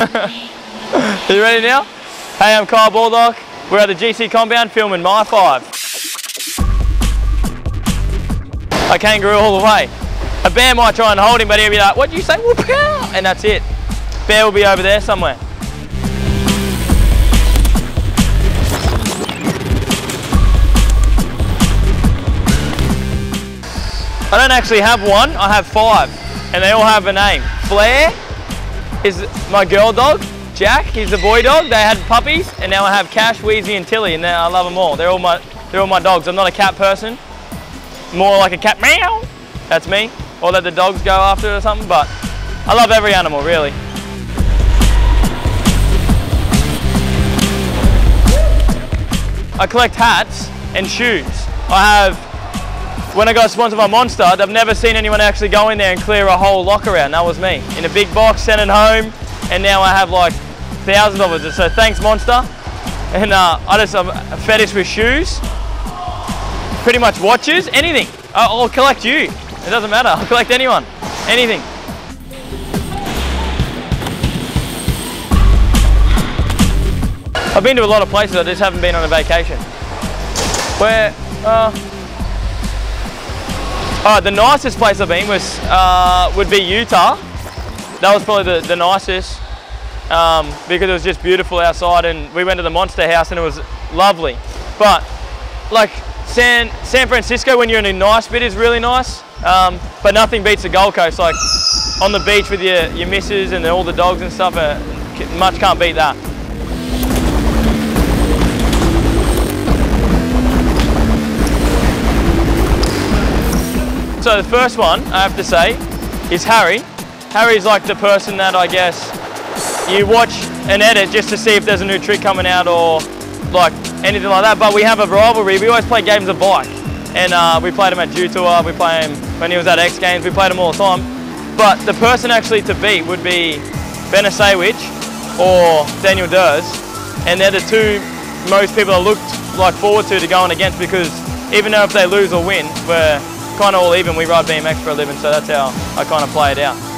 Are you ready now? Hey, I'm Kyle Baldock. We're at the GC Compound filming my five. I kangaroo all the way. A bear might try and hold him, but he'll be like, "What did you say?" And that's it. Bear will be over there somewhere. I don't actually have one, I have five, and they all have a name. Flair is my girl dog, Jack, he's the boy dog, they had puppies, and now I have Cash, Wheezy and Tilly, and I love them all. They're all my dogs. I'm not a cat person, more like a cat meow, that's me, or that the dogs go after or something, but I love every animal, really. I collect hats and shoes. When I got sponsored by Monster, I've never seen anyone actually go in there and clear a whole locker out, and that was me. In a big box, sent it home, and now I have like thousands of it. So thanks, Monster. And I'm a fetish with shoes, pretty much watches, anything. I'll collect you, it doesn't matter. I'll collect anyone, anything. I've been to a lot of places, I just haven't been on a vacation. Where, the nicest place I've been was would be Utah. That was probably the nicest because it was just beautiful outside, and we went to the Monster House and it was lovely. But like San Francisco, when you're in a nice bit, is really nice. But nothing beats the Gold Coast. Like on the beach with your missus and all the dogs and stuff, much can't beat that. So the first one, I have to say, is Harry. Harry's like the person that, I guess, you watch and edit just to see if there's a new trick coming out or like anything like that, but we have a rivalry. We always play games of bike, and we played him at Dew Tour, we played him when he was at X Games, we played him all the time. But the person actually to beat would be Banasiewicz or Daniel Dhers, and they're the two most people I looked like forward to going against, because even though if they lose or win, we're kind of all even. We ride BMX for a living, so that's how I kind of play it out.